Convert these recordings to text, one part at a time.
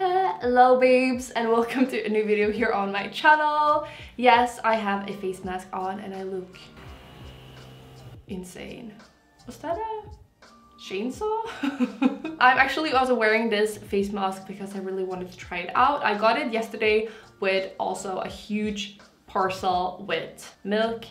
Hello babes and welcome to a new video here on my channel. Yes, I have a face mask on and I look insane. Was that a chainsaw? I'm actually also wearing this face mask because I really wanted to try it out. I got it yesterday with also a huge parcel with Milk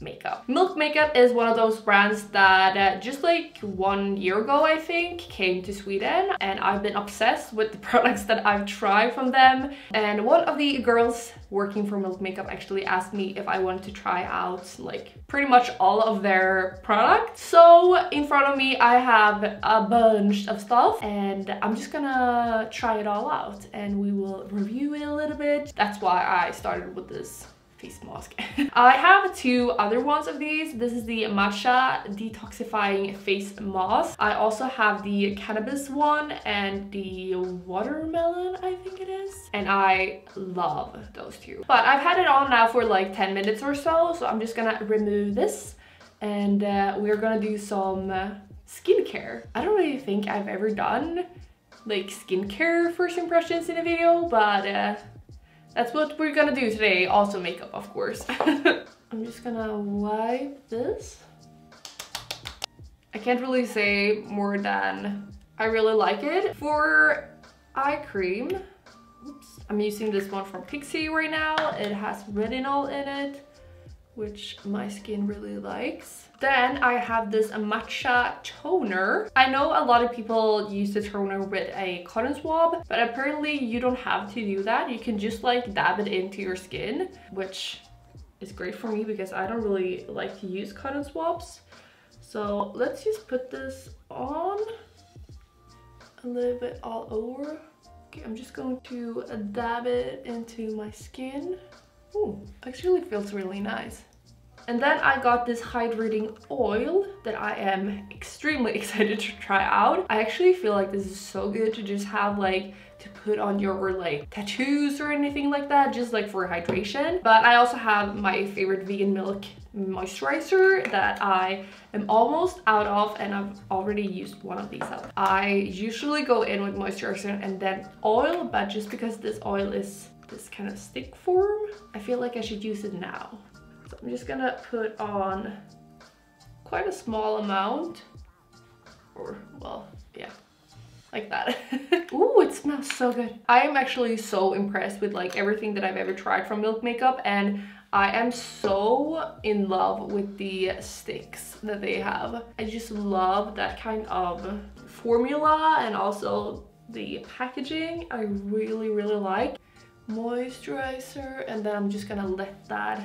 Makeup. Milk Makeup is one of those brands that just like 1 year ago, I think, came to Sweden, and I've been obsessed with the products that I've tried from them. And one of the girls working for Milk Makeup actually asked me if I wanted to try out like pretty much all of their products. So in front of me, I have a bunch of stuff and I'm just gonna try it all out and we will review it a little bit. That's why I started with this face mask. I have two other ones of these. This is the Matcha Detoxifying Face Mask. I also have the Cannabis one and the Watermelon, I think it is. And I love those two. But I've had it on now for like 10 minutes or so, so I'm just gonna remove this and we're gonna do some skincare. I don't really think I've ever done like skincare first impressions in a video, but that's what we're gonna do today. Also makeup, of course. I'm just gonna wipe this. I can't really say more than I really like it. For eye cream, oops, I'm using this one from Pixi right now. It has retinol in it, which my skin really likes. Then I have this Matcha toner. I know a lot of people use the toner with a cotton swab, but apparently you don't have to do that. You can just like dab it into your skin, which is great for me because I don't really like to use cotton swabs. So let's just put this on a little bit all over. Okay, I'm just going to dab it into my skin. Ooh, actually feels really nice. And then I got this hydrating oil that I am extremely excited to try out. I actually feel like this is so good to just have like to put on your like tattoos or anything like that, just like for hydration. But I also have my favorite vegan milk moisturizer that I am almost out of, and I've already used one of these up. I usually go in with moisturizer and then oil, but just because this oil is this kind of stick form, I feel like I should use it now. So I'm just gonna put on quite a small amount, or well, yeah, like that. Ooh, it smells so good. I am actually so impressed with like everything that I've ever tried from Milk Makeup, and I am so in love with the sticks that they have. I just love that kind of formula, and also the packaging I really, really like. Moisturizer, and then I'm just gonna let that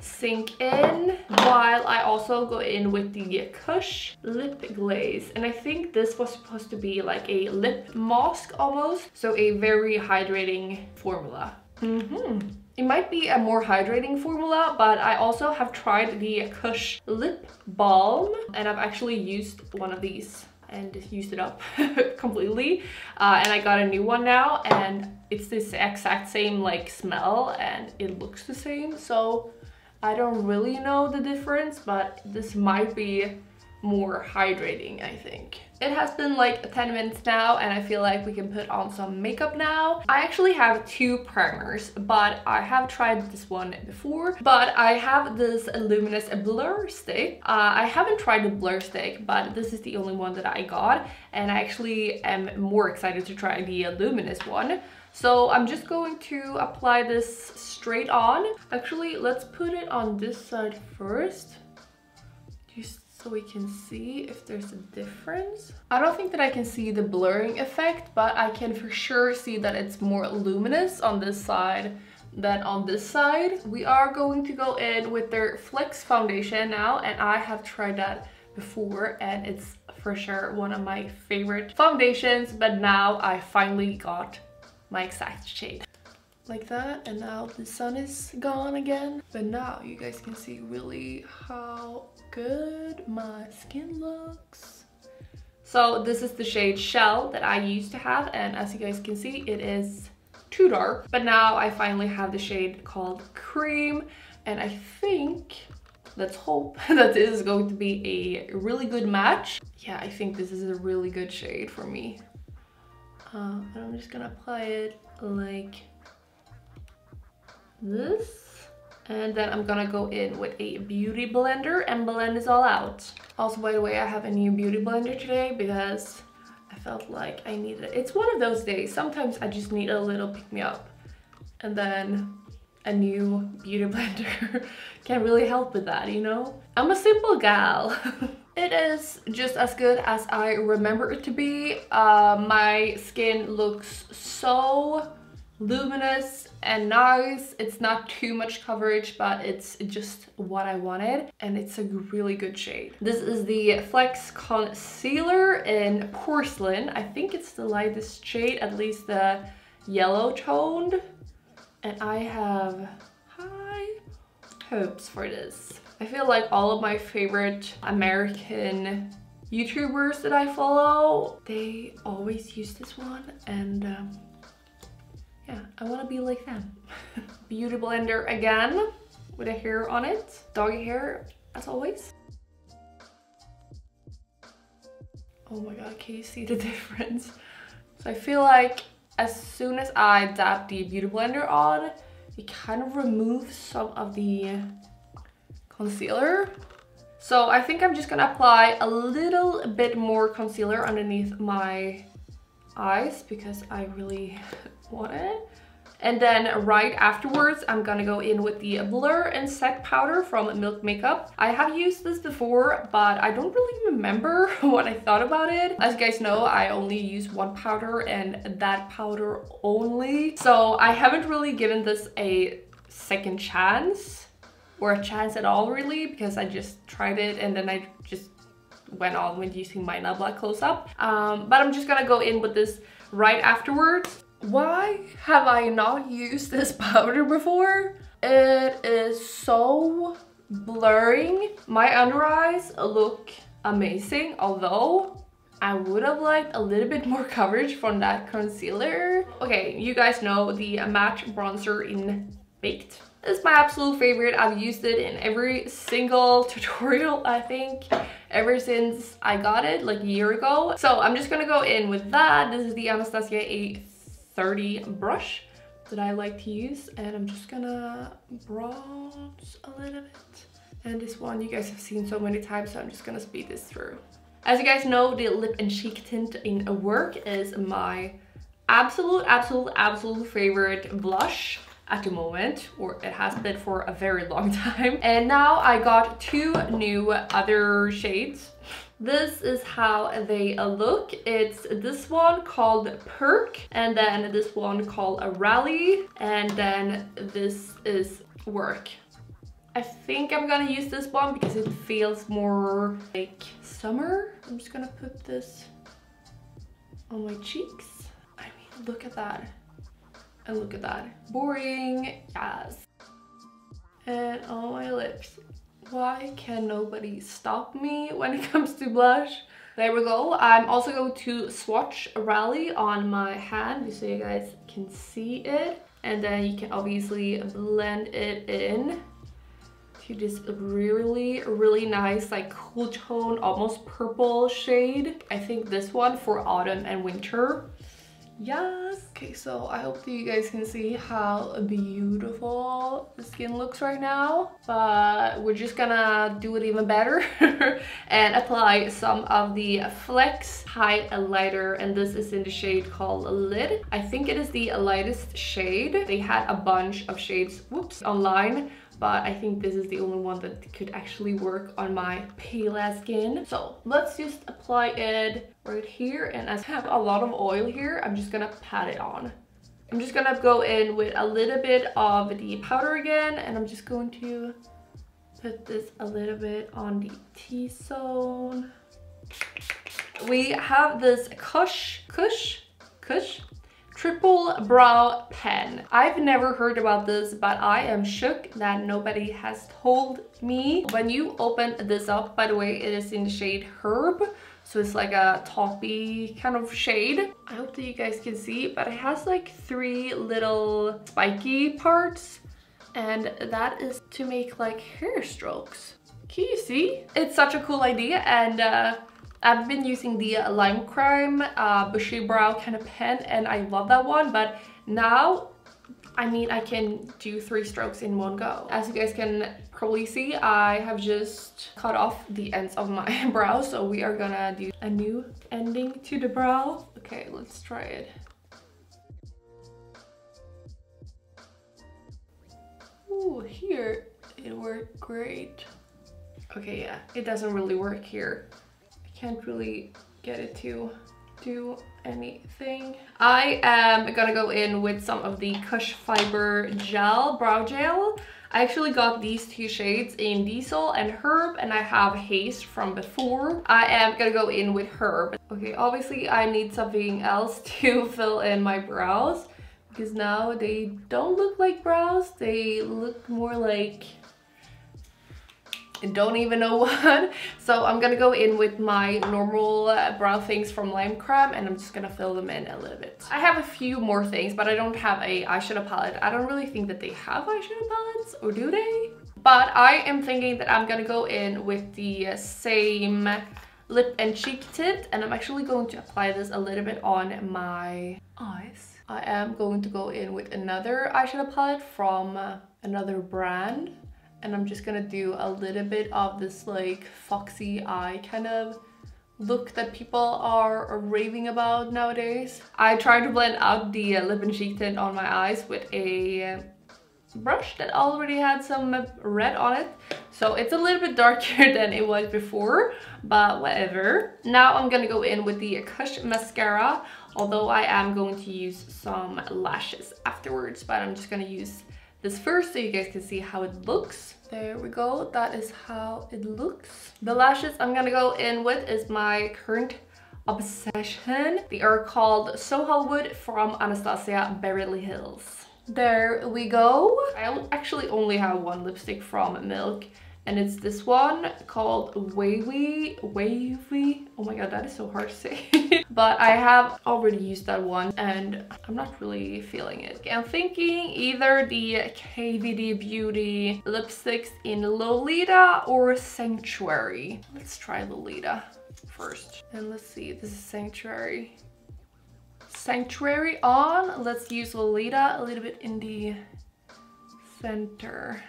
sink in while I also go in with the Kush lip glaze. And I think this was supposed to be like a lip mask almost, so a very hydrating formula. It might be a more hydrating formula, but I also have tried the Kush lip balm, and I've actually used one of these and used it up completely, and I got a new one now, and it's this exact same like smell and it looks the same, so I don't really know the difference, but this might be more hydrating, I think. It has been like 10 minutes now and I feel like we can put on some makeup now. I actually have two primers, but I have tried this one before. But I have this Luminous Blur stick. I haven't tried the Blur stick, but this is the only one that I got, and I actually am more excited to try the Luminous one. So I'm just going to apply this straight on. Actually, let's put it on this side first. Just so we can see if there's a difference. I don't think that I can see the blurring effect, but I can for sure see that it's more luminous on this side than on this side. We are going to go in with their Flex foundation now, and I have tried that before and it's for sure one of my favorite foundations, but now I finally got my exact shade. Like that, and now the sun is gone again, but now you guys can see really how good my skin looks. So this is the shade Shell that I used to have, and as you guys can see, it is too dark, but now I finally have the shade called Cream, and I think, let's hope that this is going to be a really good match. Yeah, I think this is a really good shade for me. and I'm just gonna apply it like this. And then I'm gonna go in with a beauty blender and blend this all out. Also, by the way, I have a new beauty blender today because I felt like I needed it. It's one of those days, sometimes I just need a little pick-me-up, and then a new beauty blender can really help with that, you know? I'm a simple gal. It is just as good as I remember it to be. My skin looks so luminous and nice. It's not too much coverage, but it's just what I wanted, and it's a really good shade. This is the Flex concealer in Porcelain. I think it's the lightest shade, at least the yellow toned, and I have high hopes for this. I feel like all of my favorite American YouTubers that I follow, they always use this one, and yeah, I want to be like them. Beauty blender again with a hair on it. Doggy hair, as always. Oh my god, can you see the difference? So I feel like as soon as I dab the beauty blender on, it kind of removes some of the concealer. So I think I'm just gonna apply a little bit more concealer underneath my eyes because I really want it. And then right afterwards, I'm gonna go in with the Blur and Set Powder from Milk Makeup. I have used this before, but I don't really remember what I thought about it. As you guys know, I only use one powder and that powder only. So I haven't really given this a second chance or a chance at all, really, because I just tried it and then I just went on with using my NABLA close-up. But I'm just gonna go in with this right afterwards. Why have I not used this powder before? It is so blurring. My under eyes look amazing, although I would have liked a little bit more coverage from that concealer. Okay, you guys know the Matcha bronzer in Baked. It's my absolute favorite. I've used it in every single tutorial, I think, ever since I got it like a year ago. So I'm just gonna go in with that. This is the Anastasia A 30 brush that I like to use, and I'm just gonna bronze a little bit. And this one you guys have seen so many times, so I'm just gonna speed this through. As you guys know, the lip and cheek tint in Work is my absolute favorite blush at the moment, or it has been for a very long time. And now I got two new other shades. This is how they look. It's this one called Perk, and then this one called Rally, and then this is Work. I think I'm gonna use this one because it feels more like summer. I'm just gonna put this on my cheeks. I mean, look at that. And look at that. Boring, yes. And on my lips. Why can nobody stop me when it comes to blush? There we go. I'm also going to swatch Rally on my hand so you guys can see it. And then you can obviously blend it in to this really nice, like, cool tone, almost purple shade. I think this one for autumn and winter. Yes. Okay, so I hope that you guys can see how beautiful the skin looks right now, but we're just gonna do it even better and apply some of the Flex highlighter, and this is in the shade called Lid. I think it is the lightest shade. They had a bunch of shades, whoops, online, but I think this is the only one that could actually work on my pale-ass skin. So let's just apply it right here, and as I have a lot of oil here, I'm just gonna pat it on. I'm just gonna go in with a little bit of the powder again, and I'm just going to put this a little bit on the T-zone. We have this Kush Triple Brow Pen. I've never heard about this, but I am shook that nobody has told me. When you open this up, by the way, it is in the shade Herb. So it's like a taupey kind of shade. I hope that you guys can see, but it has like three little spiky parts. And that is to make like hair strokes. Can you see? It's such a cool idea, and I've been using the Lime Crime bushy brow kind of pen, and I love that one, but now I mean I can do 3 strokes in one go. As you guys can probably see, I have just cut off the ends of my brow, so we are gonna do a new ending to the brow. Okay, let's try it. Ooh, here it worked great. Okay, yeah, it doesn't really work here. I can't really get it to do anything. I am gonna go in with some of the Kush Fiber Gel, brow gel. I actually got these 2 shades in Diesel and Herb, and I have Haze from before. I am gonna go in with Herb. Okay, obviously I need something else to fill in my brows, because now they don't look like brows, they look more like don't even know what. So I'm gonna go in with my normal brow things from Lime Crime, and I'm just gonna fill them in a little bit. I have a few more things, but I don't have a eyeshadow palette. I don't really think that they have eyeshadow palettes, or do they? But I am thinking that I'm gonna go in with the same lip and cheek tint, and I'm actually going to apply this a little bit on my eyes. I am going to go in with another eyeshadow palette from another brand, and I'm just gonna do a little bit of this like foxy eye kind of look that people are raving about nowadays. I try to blend out the lip and cheek tint on my eyes with a brush that already had some red on it, so it's a little bit darker than it was before, but whatever. Now I'm gonna go in with the Kush mascara, although I am going to use some lashes afterwards, but I'm just gonna use this first so you guys can see how it looks. There we go, that is how it looks. The lashes I'm gonna go in with is my current obsession. They are called So Hollywood from Anastasia Beverly Hills. There we go. I actually only have one lipstick from Milk, and it's this one called Wavy. Oh my god, that is so hard to say. But I have already used that one, and I'm not really feeling it. I'm thinking either the KVD Beauty lipsticks in Lolita or Sanctuary. Let's try Lolita first. And let's see, this is Sanctuary. Sanctuary on. Let's use Lolita a little bit in the center.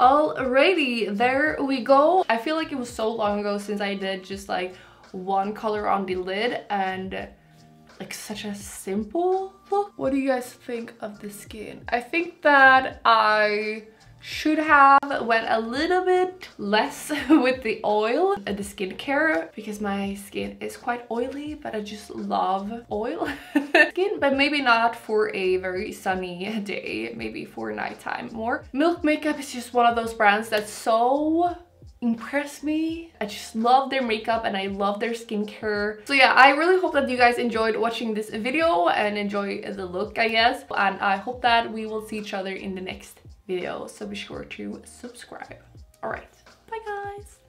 Alrighty, there we go. I feel like it was so long ago since I did just like one color on the lid and like such a simple look. What do you guys think of the skin? I think that I should have went a little bit less with the oil and the skincare, because my skin is quite oily, but I just love oil skin, but maybe not for a very sunny day, maybe for nighttime more. Milk Makeup is just one of those brands that so impressed me. I just love their makeup and I love their skincare. So yeah, I really hope that you guys enjoyed watching this video and enjoy the look, I guess, and I hope that we will see each other in the next video, so be sure to subscribe. All right, bye guys.